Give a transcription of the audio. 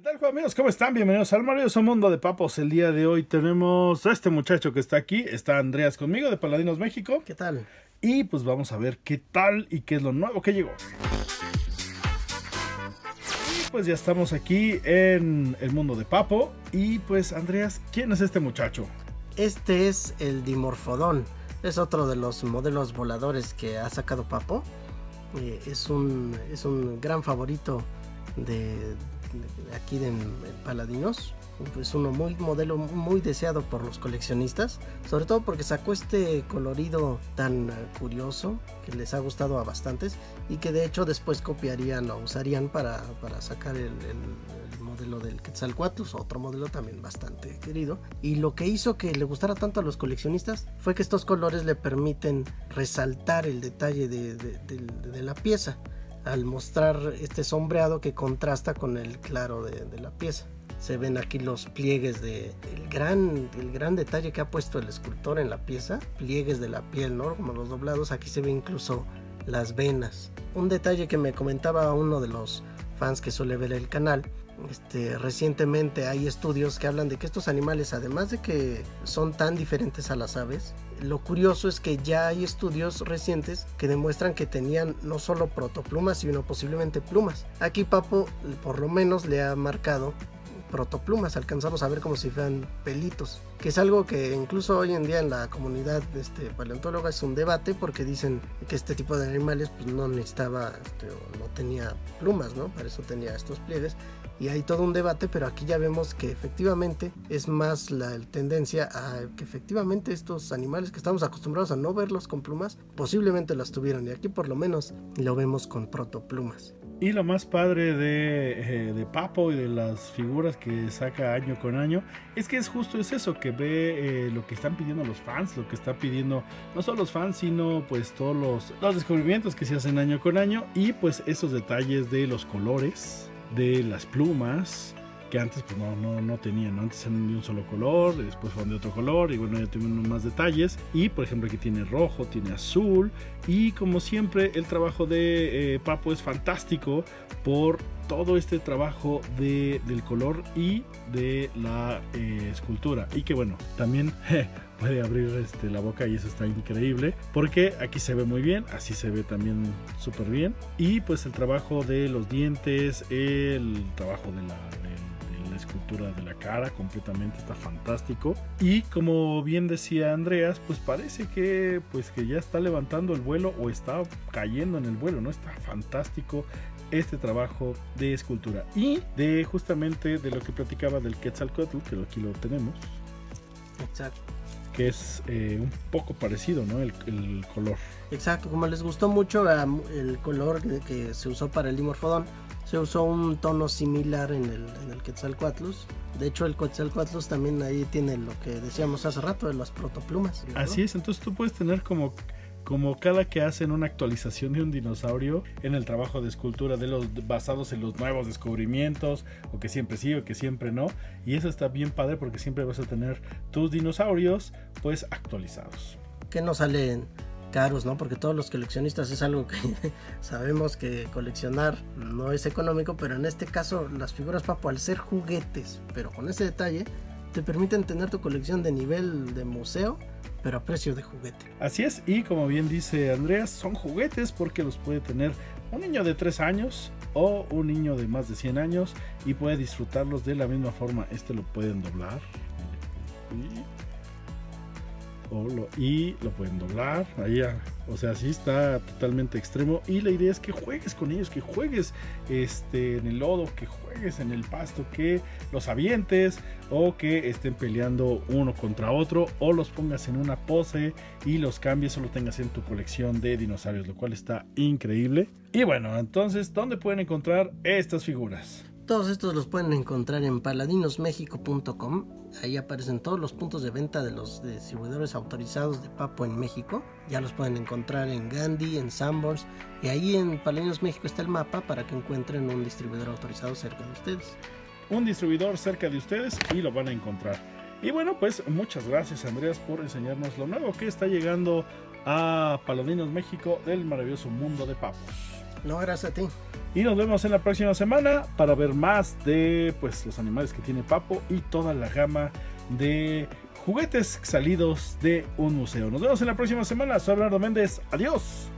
¿Qué tal, amigos? ¿Cómo están? Bienvenidos al maravilloso mundo de Papos. El día de hoy tenemos a este muchacho que está aquí. Está Andreas conmigo de Paladinos México. ¿Qué tal? Y pues vamos a ver qué tal y qué es lo nuevo que llegó. Y pues ya estamos aquí en el mundo de Papo. Y pues, Andreas, ¿quién es este muchacho? Este es el dimorfodón. Es otro de los modelos voladores que ha sacado Papo. Es un gran favorito de aquí de Paladinos. Es un modelo muy deseado por los coleccionistas, sobre todo porque sacó este colorido tan curioso que les ha gustado a bastantes y que de hecho después copiarían o usarían para sacar el modelo del Quetzalcoatlus, otro modelo también bastante querido. Y lo que hizo que le gustara tanto a los coleccionistas fue que estos colores le permiten resaltar el detalle de la pieza, al mostrar este sombreado que contrasta con el claro de la pieza. Se ven aquí los pliegues el gran detalle que ha puesto el escultor en la pieza, pliegues de la piel, ¿no? Como los doblados. Aquí se ve incluso las venas. Un detalle que me comentaba uno de los fans que suele ver el canal, recientemente hay estudios que hablan de que estos animales, además de que son tan diferentes a las aves, lo curioso es que ya hay estudios recientes que demuestran que tenían no solo protoplumas, sino posiblemente plumas. Aquí Papo por lo menos le ha marcado protoplumas, alcanzamos a ver como si fueran pelitos, que es algo que incluso hoy en día en la comunidad paleontóloga es un debate, porque dicen que este tipo de animales pues, no necesitaba, no tenía plumas, ¿no? Para eso tenía estos pliegues, y hay todo un debate, pero aquí ya vemos que efectivamente es más la tendencia a que efectivamente estos animales que estamos acostumbrados a no verlos con plumas, posiblemente las tuvieron, y aquí por lo menos lo vemos con protoplumas. Y lo más padre de Papo y de las figuras que saca año con año es que es justo es eso, que ve lo que están pidiendo los fans, lo que están pidiendo no solo los fans, sino pues todos los descubrimientos que se hacen año con año, y pues esos detalles de los colores, de las plumas, que antes pues no tenían, ¿no? Antes eran de un solo color, después fueron de otro color, y bueno, ya tuvieron más detalles. Y por ejemplo aquí tiene rojo, tiene azul, y como siempre el trabajo de Papo es fantástico por todo este trabajo del color y de la escultura, y que bueno, también puede abrir la boca, y eso está increíble porque aquí se ve muy bien, así se ve también súper bien. Y pues el trabajo de los dientes, el trabajo de la escultura de la cara completamente está fantástico. Y como bien decía Andreas, pues parece que ya está levantando el vuelo o está cayendo en el vuelo, ¿no? Está fantástico este trabajo de escultura y de justamente de lo que platicaba del Quetzalcoatl, que aquí lo tenemos. Exacto. Que es un poco parecido, ¿no? El color. Exacto, como les gustó mucho el color que se usó para el dimorfodón, se usó un tono similar en el Quetzalcoatlus. De hecho, el Quetzalcoatlus también ahí tiene lo que decíamos hace rato de las protoplumas, ¿no? Así es, entonces tú puedes tener como cada que hacen una actualización de un dinosaurio en el trabajo de escultura de los basados en los nuevos descubrimientos, o que siempre sí o que siempre no, y eso está bien padre porque siempre vas a tener tus dinosaurios pues actualizados, que no salen caros, ¿no? Porque todos los coleccionistas es algo que sabemos que coleccionar no es económico, pero en este caso las figuras Papo, al ser juguetes pero con ese detalle, te permiten tener tu colección de nivel de museo pero a precio de juguete. Así es, y como bien dice Andreas, son juguetes porque los puede tener un niño de 3 años o un niño de más de 100 años y puede disfrutarlos de la misma forma. Lo pueden doblar y lo pueden doblar allá, o sea, sí está totalmente extremo, y la idea es que juegues con ellos, que juegues en el lodo, que juegues en el pasto, que los avientes o que estén peleando uno contra otro, o los pongas en una pose y los cambies o los tengas en tu colección de dinosaurios, lo cual está increíble. Y bueno, entonces, ¿dónde pueden encontrar estas figuras? Todos estos los pueden encontrar en paladinosmexico.com. Ahí aparecen todos los puntos de venta de los distribuidores autorizados de Papo en México. Ya los pueden encontrar en Gandhi, en Sanborns, y ahí en Paladinos México está el mapa para que encuentren un distribuidor autorizado cerca de ustedes. Un distribuidor cerca de ustedes y lo van a encontrar. Y bueno, pues muchas gracias, Andreas, por enseñarnos lo nuevo que está llegando a Paladinos México del maravilloso mundo de Papos. No, gracias a ti. Y nos vemos en la próxima semana para ver más de los animales que tiene Papo y toda la gama de juguetes salidos de un museo. Nos vemos en la próxima semana. Soy Bernardo Méndez. Adiós.